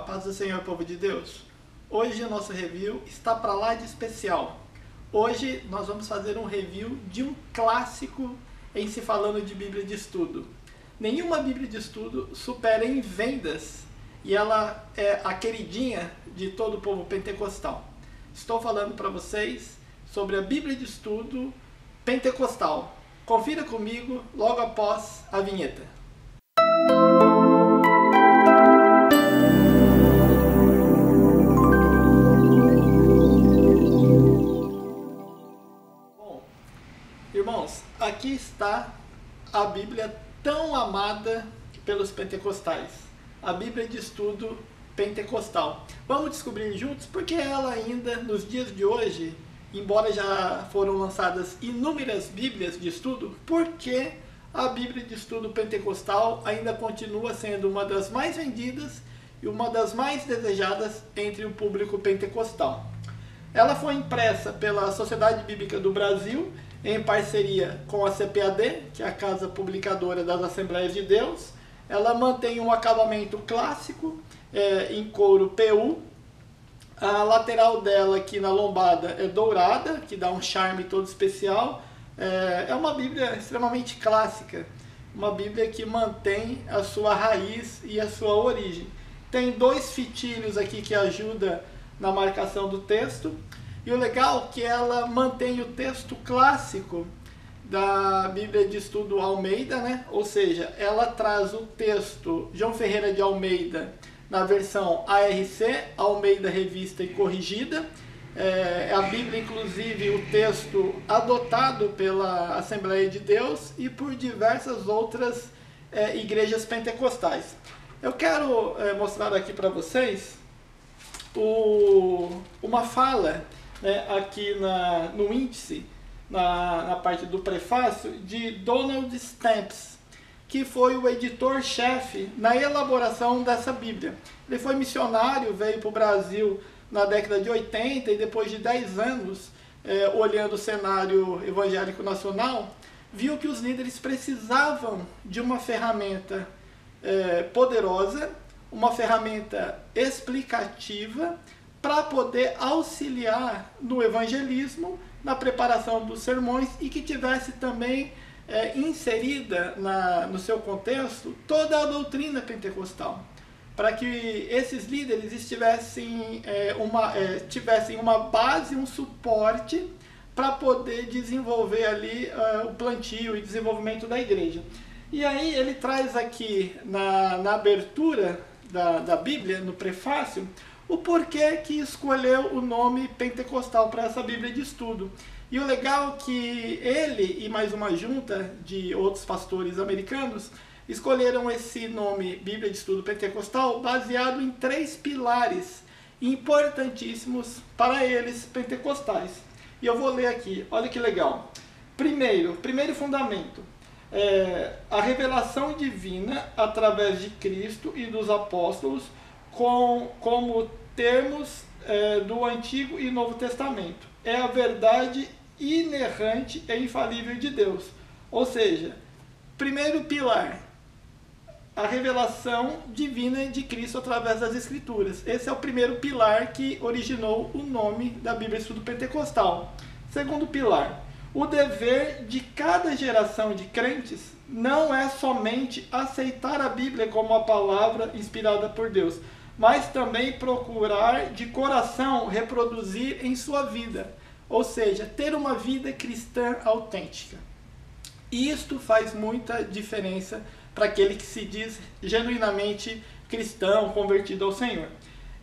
A paz do Senhor, povo de Deus. Hoje o nosso review está para lá de especial. Hoje nós vamos fazer um review de um clássico em se falando de Bíblia de Estudo. Nenhuma Bíblia de Estudo supera em vendas e ela é a queridinha de todo o povo pentecostal. Estou falando para vocês sobre a Bíblia de Estudo Pentecostal. Confira comigo logo após a vinheta. Bom, irmãos, aqui está a Bíblia tão amada pelos pentecostais, a Bíblia de Estudo Pentecostal. Vamos descobrir juntos porque ela ainda, nos dias de hoje, embora já foram lançadas inúmeras Bíblias de Estudo, porque a Bíblia de Estudo Pentecostal ainda continua sendo uma das mais vendidas e uma das mais desejadas entre o público pentecostal. Ela foi impressa pela Sociedade Bíblica do Brasil, em parceria com a CPAD, que é a Casa Publicadora das Assembleias de Deus. Ela mantém um acabamento clássico, em couro PU. A lateral dela aqui na lombada é dourada, que dá um charme todo especial. É uma Bíblia extremamente clássica, uma Bíblia que mantém a sua raiz e a sua origem. Tem dois fitilhos aqui que ajudam na marcação do texto. E o legal é que ela mantém o texto clássico da Bíblia de Estudo Almeida, né? Ou seja, ela traz o texto João Ferreira de Almeida, na versão ARC, Almeida Revista e Corrigida. É a Bíblia, inclusive, o texto adotado pela Assembleia de Deus e por diversas outras igrejas pentecostais. Eu quero mostrar aqui para vocês uma fala, né, aqui no índice, na parte do prefácio, de Donald Stamps, que foi o editor-chefe na elaboração dessa Bíblia. Ele foi missionário, veio para o Brasil na década de 80 e depois de 10 anos, olhando o cenário evangélico nacional, viu que os líderes precisavam de uma ferramenta poderosa, uma ferramenta explicativa, para poder auxiliar no evangelismo, na preparação dos sermões e que tivesse também inserida no seu contexto toda a doutrina pentecostal, para que esses líderes tivessem uma base, um suporte para poder desenvolver ali o plantio e desenvolvimento da igreja. E aí ele traz aqui na abertura da Bíblia, no prefácio, o porquê que escolheu o nome pentecostal para essa Bíblia de Estudo. E o legal é que ele e mais uma junta de outros pastores americanos escolheram esse nome Bíblia de Estudo Pentecostal baseado em 3 pilares importantíssimos para eles pentecostais. E eu vou ler aqui, olha que legal. Primeiro fundamento, a revelação divina através de Cristo e dos apóstolos como termos do Antigo e Novo Testamento. É a verdade inerrante e infalível de Deus. Ou seja, primeiro pilar, a revelação divina de Cristo através das Escrituras. Esse é o primeiro pilar que originou o nome da Bíblia de Estudo Pentecostal. Segundo pilar, o dever de cada geração de crentes não é somente aceitar a Bíblia como a palavra inspirada por Deus, mas também procurar de coração reproduzir em sua vida, ou seja, ter uma vida cristã autêntica. Isto faz muita diferença para aquele que se diz genuinamente cristão, convertido ao Senhor.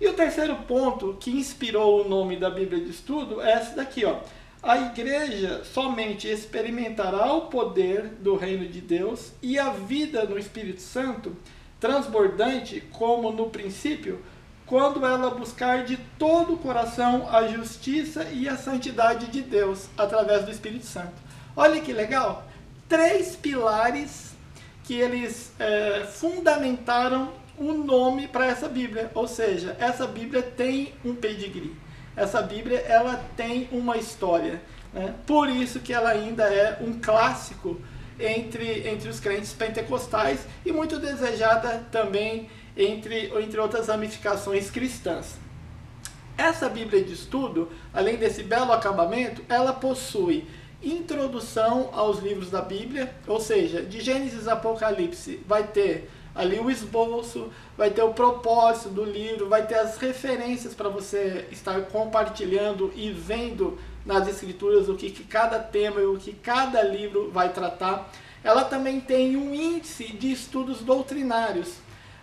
E o terceiro ponto que inspirou o nome da Bíblia de Estudo é esse daqui, ó. A igreja somente experimentará o poder do reino de Deus e a vida no Espírito Santo transbordante como no princípio, quando ela buscar de todo o coração a justiça e a santidade de Deus através do Espírito Santo. Olha que legal! 3 pilares que eles fundamentaram o nome para essa Bíblia, ou seja, essa Bíblia tem um pedigree. Essa Bíblia, ela tem uma história, né? Por isso que ela ainda é um clássico entre os crentes pentecostais e muito desejada também entre outras ramificações cristãs. Essa Bíblia de Estudo, além desse belo acabamento, ela possui introdução aos livros da Bíblia, ou seja, de Gênesis a Apocalipse vai ter ali o esboço, vai ter o propósito do livro, vai ter as referências para você estar compartilhando e vendo nas escrituras o que cada tema e o que cada livro vai tratar. Ela também tem um índice de estudos doutrinários.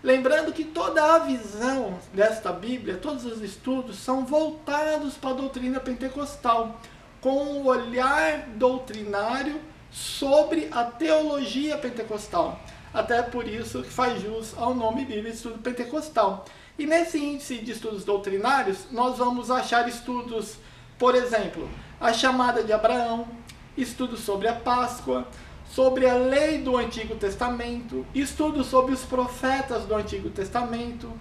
Lembrando que toda a visão desta Bíblia, todos os estudos são voltados para a doutrina pentecostal, com um olhar doutrinário sobre a teologia pentecostal. Até por isso que faz jus ao nome Bíblia de Estudo Pentecostal. E nesse índice de estudos doutrinários, nós vamos achar estudos, por exemplo, a chamada de Abraão, estudos sobre a Páscoa, sobre a lei do Antigo Testamento, estudo sobre os profetas do Antigo Testamento,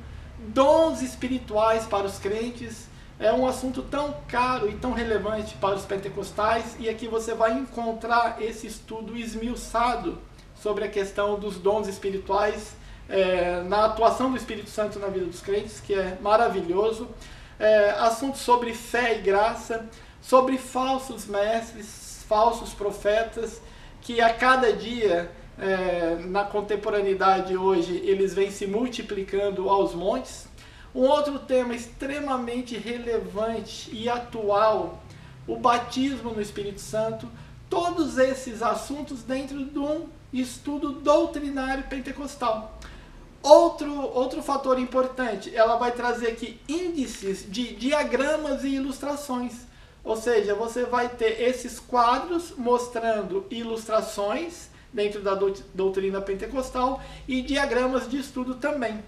dons espirituais para os crentes. É um assunto tão caro e tão relevante para os pentecostais, e aqui você vai encontrar esse estudo esmiuçado sobre a questão dos dons espirituais, na atuação do Espírito Santo na vida dos crentes, que é maravilhoso. Assuntos sobre fé e graça, sobre falsos mestres, falsos profetas, que a cada dia, na contemporaneidade hoje, eles vêm se multiplicando aos montes. Um outro tema extremamente relevante e atual, o batismo no Espírito Santo. Todos esses assuntos dentro de um estudo doutrinário pentecostal. Outro fator importante, ela vai trazer aqui índices de diagramas e ilustrações. Ou seja, você vai ter esses quadros mostrando ilustrações dentro da doutrina pentecostal e diagramas de estudo também.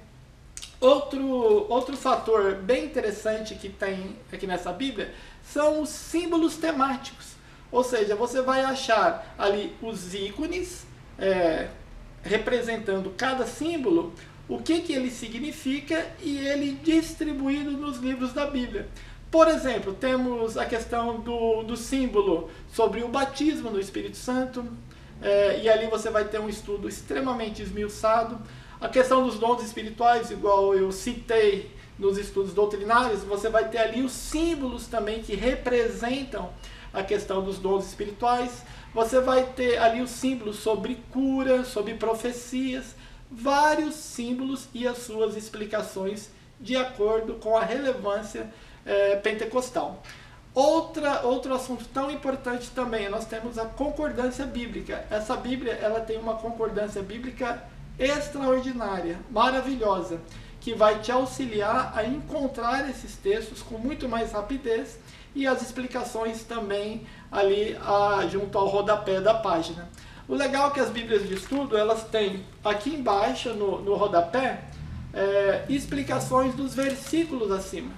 Outro fator bem interessante que tem aqui nessa Bíblia são os símbolos temáticos. Ou seja, você vai achar ali os ícones representando cada símbolo, o que ele significa e ele distribuído nos livros da Bíblia. Por exemplo, temos a questão do símbolo sobre o batismo no Espírito Santo, e ali você vai ter um estudo extremamente esmiuçado. A questão dos dons espirituais, igual eu citei nos estudos doutrinários, você vai ter ali os símbolos também que representam a questão dos dons espirituais. Você vai ter ali os símbolos sobre cura, sobre profecias, vários símbolos e as suas explicações de acordo com a relevância pentecostal. Outro assunto tão importante também, nós temos a concordância bíblica. Essa Bíblia, ela tem uma concordância bíblica extraordinária, maravilhosa, que vai te auxiliar a encontrar esses textos com muito mais rapidez e as explicações também ali junto ao rodapé da página. O legal é que as Bíblias de Estudo, elas têm aqui embaixo no rodapé explicações dos versículos acima,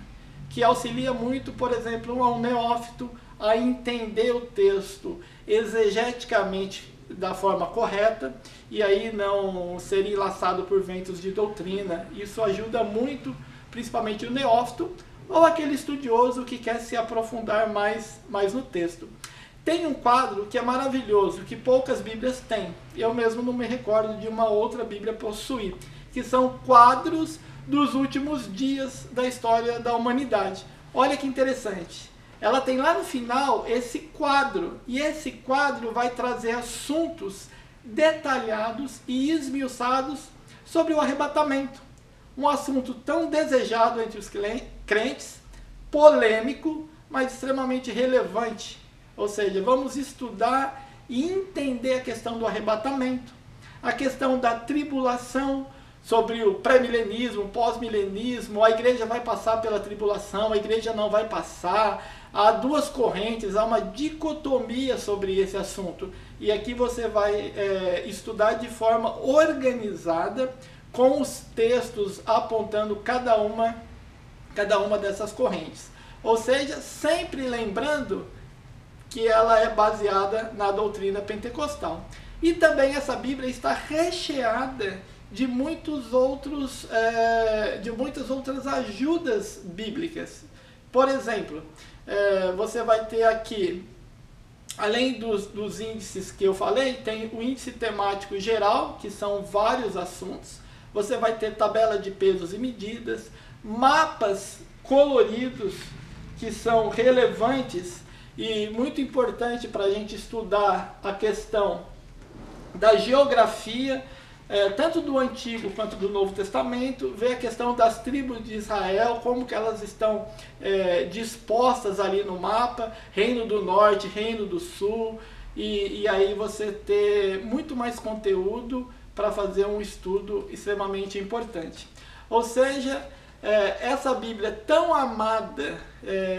que auxilia muito, por exemplo, ao neófito a entender o texto exegeticamente da forma correta e aí não ser enlaçado por ventos de doutrina. Isso ajuda muito, principalmente o neófito ou aquele estudioso que quer se aprofundar mais no texto. Tem um quadro que é maravilhoso, que poucas Bíblias têm. Eu mesmo não me recordo de uma outra Bíblia possuir, que são quadros dos últimos dias da história da humanidade. Olha que interessante. Ela tem lá no final esse quadro, e esse quadro vai trazer assuntos detalhados e esmiuçados sobre o arrebatamento. Um assunto tão desejado entre os crentes, polêmico, mas extremamente relevante. Ou seja, vamos estudar e entender a questão do arrebatamento, a questão da tribulação, sobre o pré-milenismo, pós-milenismo, a igreja vai passar pela tribulação, a igreja não vai passar. Há duas correntes, há uma dicotomia sobre esse assunto. E aqui você vai estudar de forma organizada, com os textos apontando cada uma dessas correntes. Ou seja, sempre lembrando que ela é baseada na doutrina pentecostal. E também essa Bíblia está recheada de muitas outras ajudas bíblicas. Por exemplo, você vai ter aqui, além dos índices que eu falei, tem o índice temático geral, que são vários assuntos. você vai ter tabela de pesos e medidas, mapas coloridos que são relevantes e muito importante para a gente estudar a questão da geografia, tanto do Antigo quanto do Novo Testamento, ver a questão das tribos de Israel, como que elas estão dispostas ali no mapa, Reino do Norte, Reino do Sul, e aí você ter muito mais conteúdo para fazer um estudo extremamente importante. Ou seja, essa Bíblia tão amada,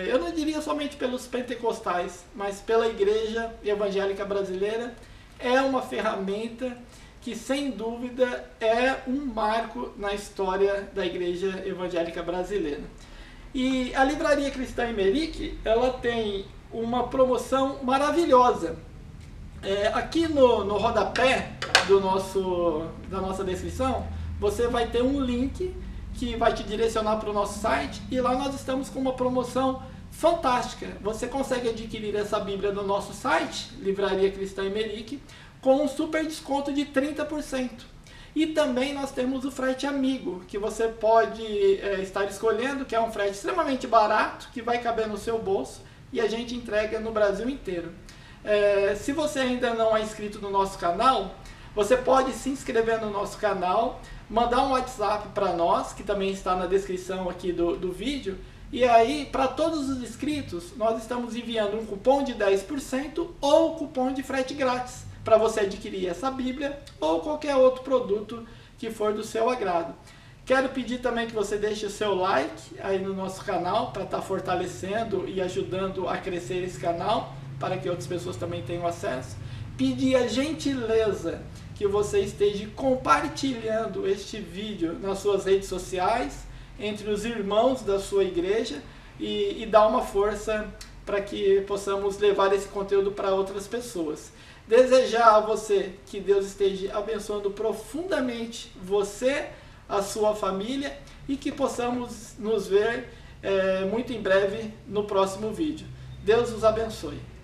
eu não diria somente pelos pentecostais, mas pela Igreja Evangélica Brasileira, é uma ferramenta que sem dúvida é um marco na história da Igreja Evangélica Brasileira. E a Livraria Cristã Emmerick, ela tem uma promoção maravilhosa. Aqui no rodapé da nossa descrição, você vai ter um link que vai te direcionar para o nosso site, e lá nós estamos com uma promoção fantástica. Você consegue adquirir essa Bíblia no nosso site, Livraria Cristã Emmerick, com um super desconto de 30%. E também nós temos o frete amigo, que você pode estar escolhendo, que é um frete extremamente barato, que vai caber no seu bolso, e a gente entrega no Brasil inteiro. Se você ainda não é inscrito no nosso canal, você pode se inscrever no nosso canal, mandar um WhatsApp para nós, que também está na descrição aqui do vídeo, e aí, para todos os inscritos, nós estamos enviando um cupom de 10% ou cupom de frete grátis, para você adquirir essa Bíblia ou qualquer outro produto que for do seu agrado. Quero pedir também que você deixe o seu like aí no nosso canal, para estar fortalecendo e ajudando a crescer esse canal, para que outras pessoas também tenham acesso. Pedir a gentileza que você esteja compartilhando este vídeo nas suas redes sociais, entre os irmãos da sua igreja, e dar uma força para que possamos levar esse conteúdo para outras pessoas. Desejar a você que Deus esteja abençoando profundamente você, a sua família, e que possamos nos ver muito em breve no próximo vídeo. Deus os abençoe.